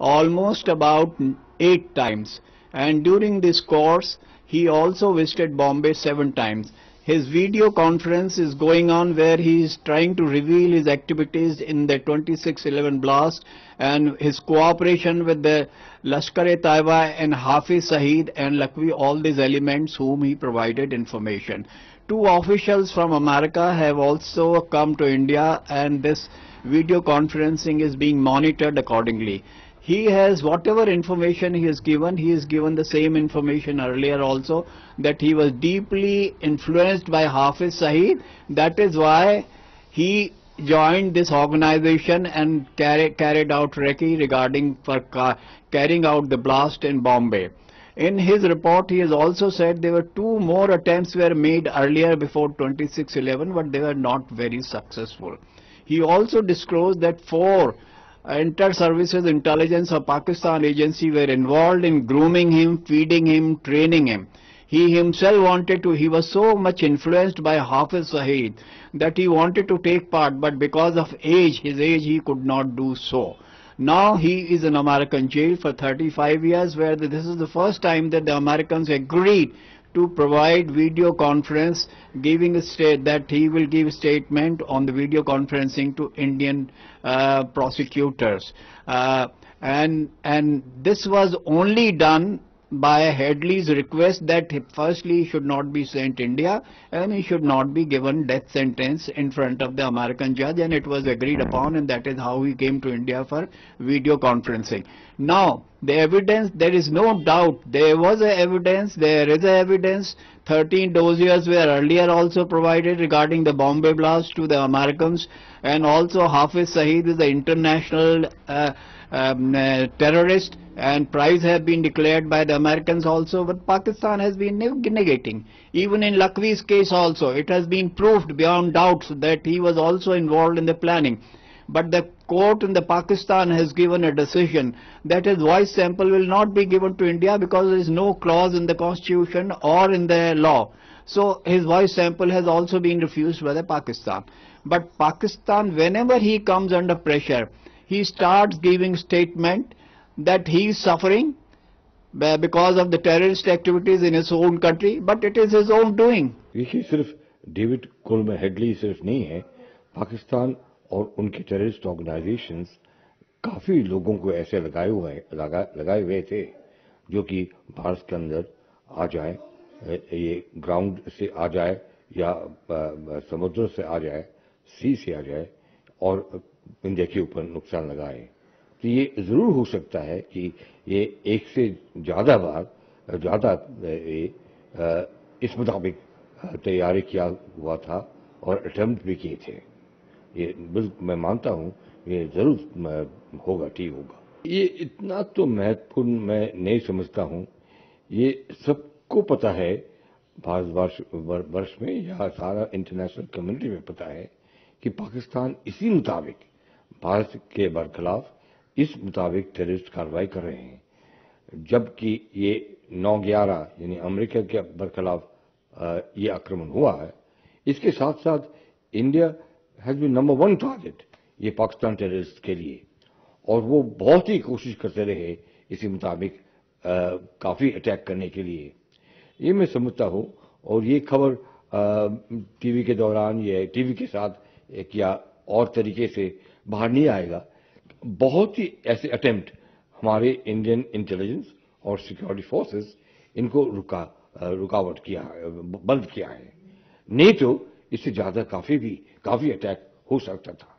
almost about 8 times, and during this course he also visited Bombay 7 times. His video conference is going on where he is trying to reveal his activities in the 26/11 blast and his cooperation with the Lashkar-e-Taiba and Hafiz Saeed and Lakhvi, all these elements whom he provided information. 2 officials from America have also come to India, and this video conferencing is being monitored accordingly. He has whatever information he has given the same information earlier also, that he was deeply influenced by Hafiz Saeed. That is why he joined this organization and carried out recce regarding for carrying out the blast in Bombay. In his report he has also said there were 2 more attempts were made earlier before 26/11, but they were not very successful. He also disclosed that 4 Inter-Services Intelligence of Pakistan agency were involved in grooming him, feeding him, training him. He himself wanted to, he was so much influenced by Hafiz Saeed that he wanted to take part, but because of age, his age, he could not do so. Now he is in American jail for 35 years, where this is the first time that the Americans agreed to provide video conference, giving a state that he will give a statement on the video conferencing to Indian prosecutors, and this was only done by Headley's request that firstly he should not be sent to India and he should not be given death sentence in front of the American judge, and it was agreed upon, and that is how he came to India for video conferencing. Now the evidence, there is no doubt, there is evidence. 13 dossiers were earlier also provided regarding the Bombay blast to the Americans, and also Hafiz Saeed is an international terrorist, and prize have been declared by the Americans also, but Pakistan has been negating. Even in Lakhvi's case also, it has been proved beyond doubts that he was also involved in the planning. But the court in the Pakistan has given a decision that his voice sample will not be given to India because there is no clause in the constitution or in the law. So his voice sample has also been refused by the Pakistan. But Pakistan, whenever he comes under pressure, he starts giving statement that he is suffering because of the terrorist activities in his own country, but it is his own doing. ये सिर्फ David Coleman Headley सिर्फ नहीं है, पाकिस्तान और उनके terrorist organisations काफी लोगों को ऐसे लगाए हुए थे जो कि भारत के अंदर आ जाए, ये ग्राउंड से आ जाए या समुद्र से आ जाए, सी से आ जाए और इंडिया के ऊपर नुकसान लगाए. तो ये जरूर हो सकता है कि ये एक से ज़्यादा इस मुताबिक तैयारी किया हुआ था और अटेम्प्ट भी किए थे. ये बिल्कुल मैं मानता हूँ ये जरूर होगा, ठीक होगा. ये इतना तो महत्वपूर्ण मैं नहीं समझता हूँ, ये सबको पता है भारतवर्ष में या सारा इंटरनेशनल कम्युनिटी में पता है कि पाकिस्तान इसी मुताबिक भारत के बरखिलाफ इस मुताबिक टेररिस्ट कार्रवाई कर रहे हैं, जबकि ये 9/11 यानी अमेरिका के बरखिलाफ ये आक्रमण हुआ है. इसके साथ साथ India has been number 1 target ये पाकिस्तान टेररिस्ट के लिए, और वो बहुत ही कोशिश करते रहे इसी मुताबिक काफी अटैक करने के लिए. ये मैं समझता हूँ, और ये खबर टीवी के दौरान ये टीवी के साथ या और तरीके से बाहर नहीं आएगा. बहुत ही ऐसे अटेम्प्ट हमारे इंडियन इंटेलिजेंस और सिक्योरिटी फोर्सेस इनको रुकावट किया है, बंद किया है, नहीं तो इससे ज़्यादा काफी अटैक हो सकता था.